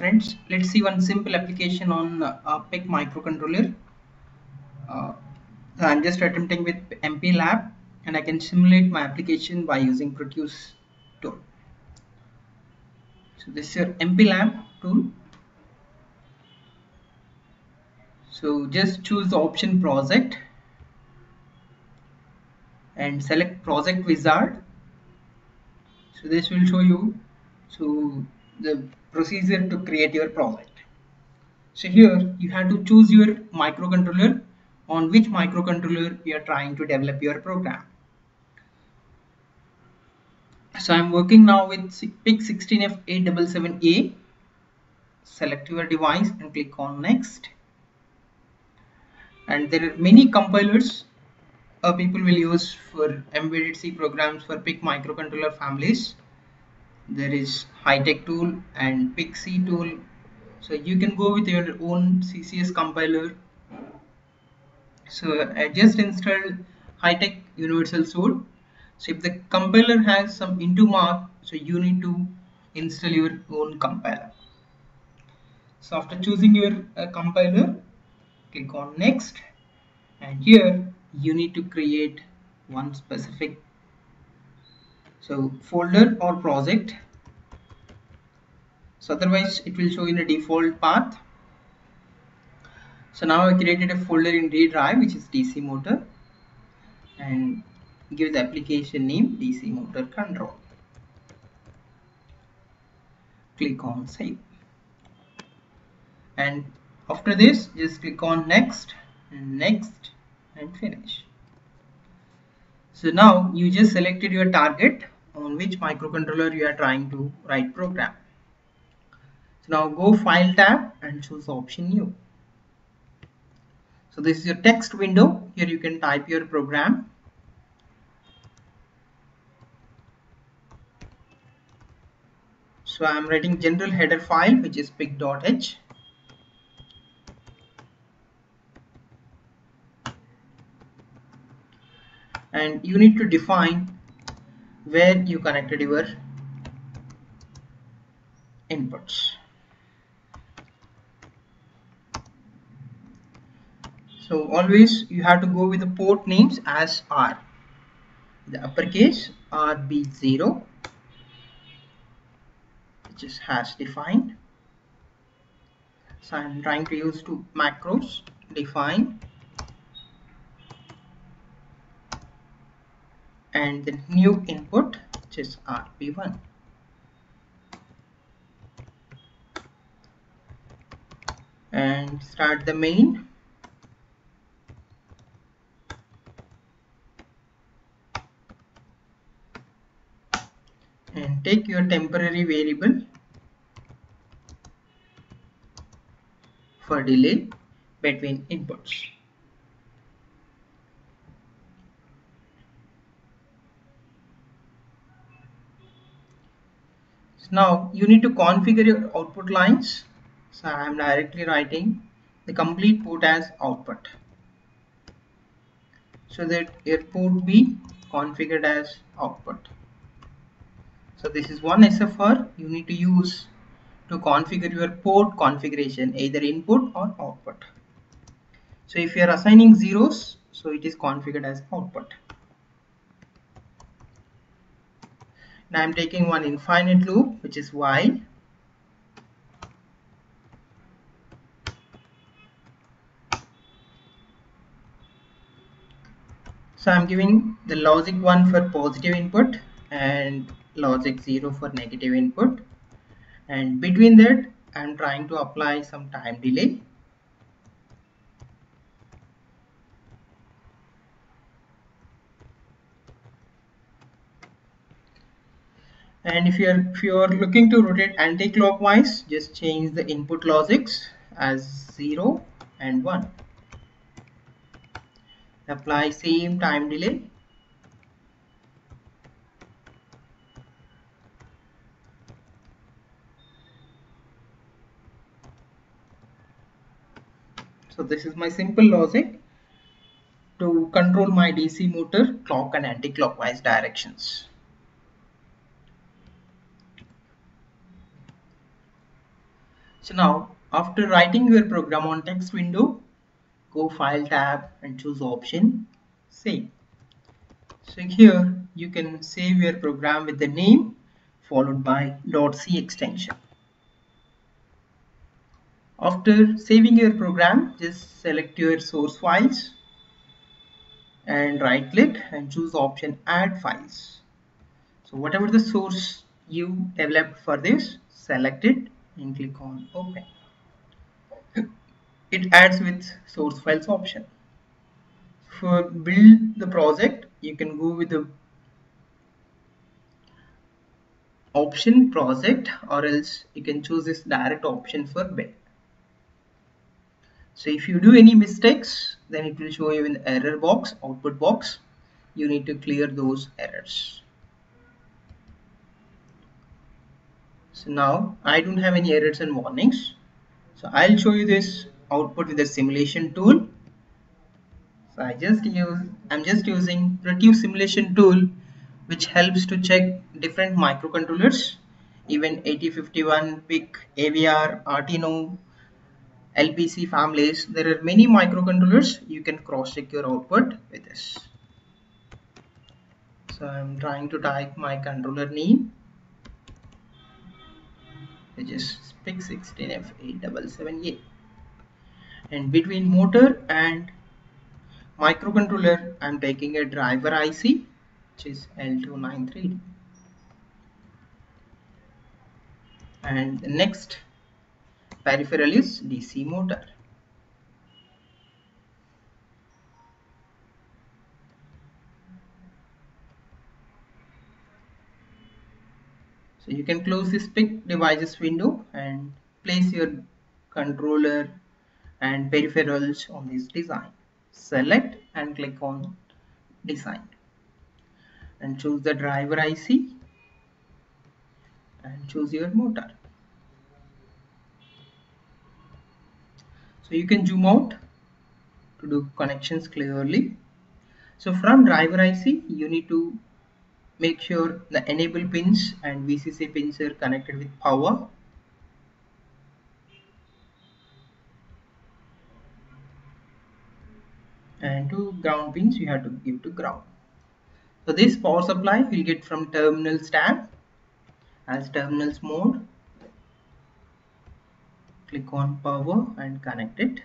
friends, let's see one simple application on a PIC microcontroller. I'm just attempting with MPLAB, and I can simulate my application by using Proteus tool. So this is your MPLAB tool. So just choose the option project and select project wizard. So this will show you the procedure to create your project. So here you have to choose your microcontroller, on which microcontroller you are trying to develop your program. So I'm working now with PIC 16F877A. Select your device and click on next. And there are many compilers people will use for embedded C programs for PIC microcontroller families. There is HiTech tool and PIC C tool. So you can go with your own CCS compiler. So I just installed HiTech universal source. So if the compiler has some into mark, so you need to install your own compiler. So after choosing your compiler, click on next, and here you need to create one specific folder or project. So otherwise it will show in a default path. So now I created a folder in D drive, which is DC motor, and give the application name DC motor control. Click on save, and after this just click on next, next, and finish. So now you just selected your target, on which microcontroller you are trying to write program. So now go file tab and choose option new. So this is your text window. Here you can type your program. So I am writing general header file, which is pic.h. And you need to define where you connected your inputs. So always you have to go with the port names as R, the uppercase RB0, which is hash defined. So I'm trying to use two macros, define and the new input, which is RB1. And start the main. And take your temporary variable for delay between inputs. Now you need to configure your output lines. So I am directly writing the complete port as output, so that your port be configured as output. So this is one SFR you need to use to configure your port configuration, either input or output. So if you are assigning zeros, so it is configured as output. Now I'm taking one infinite loop, which is while, so I'm giving the logic 1 for positive input and logic 0 for negative input, and between that I'm trying to apply some time delay. And if you are looking to rotate anti-clockwise, just change the input logics as 0 and 1. Apply same time delay. So this is my simple logic to control my DC motor clock and anti-clockwise directions. So now after writing your program on text window, go File tab and choose option Save. So here you can save your program with the name followed by .c extension. After saving your program, just select your source files and right click and choose option Add Files. So whatever the source you developed for this, select it and click on Open. It adds with source files option. For build the project, you can go with the option project, or else you can choose this direct option for build. So if you do any mistakes, then it will show you in the error box, output box. You need to clear those errors. So now I don't have any errors and warnings. So I'll show you this output with the simulation tool. So I'm just using Proteus simulation tool, which helps to check different microcontrollers, even 8051, PIC, AVR, Arduino, LPC families. There are many microcontrollers. You can cross-check your output with this. So I'm trying to type my controller name, which is PIC16F8778. And between motor and microcontroller, I'm taking a driver IC, which is L293D. And the next peripheral is DC motor. So you can close this PIC devices window and place your controller and peripherals on this design. Select and click on design and choose the driver IC and choose your motor. So you can zoom out to do connections clearly. So from driver IC, you need to make sure the enable pins and VCC pins are connected with power. And to ground pins, you have to give to ground. So this power supply will get from terminals tab as terminals mode. Click on power and connect it.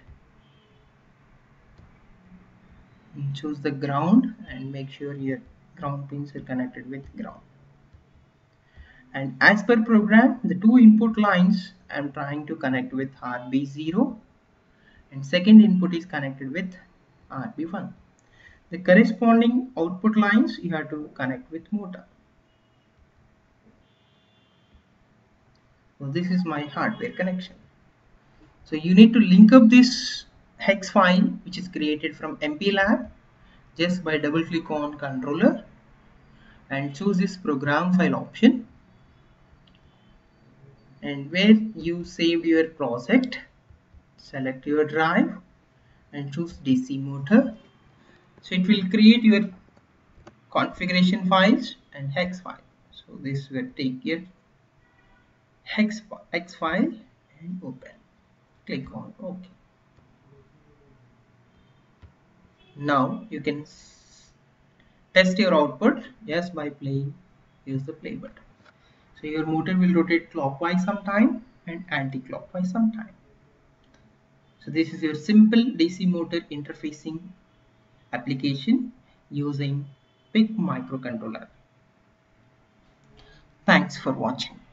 And choose the ground and make sure your ground pins are connected with ground. And as per program, the two input lines I am trying to connect with RB0 and second input is connected with RB1. The corresponding output lines you have to connect with motor. So this is my hardware connection. So you need to link up this hex file, which is created from MPLAB, just by double click on controller and choose this program file option, and where you saved your project, select your drive and choose DC motor. So it will create your configuration files and hex file. So this will take your hex file and open. Click on OK. Now you can test your output just by playing. Use the play button. So your motor will rotate clockwise sometime and anti-clockwise sometime. So this is your simple DC motor interfacing application using PIC microcontroller. Thanks for watching.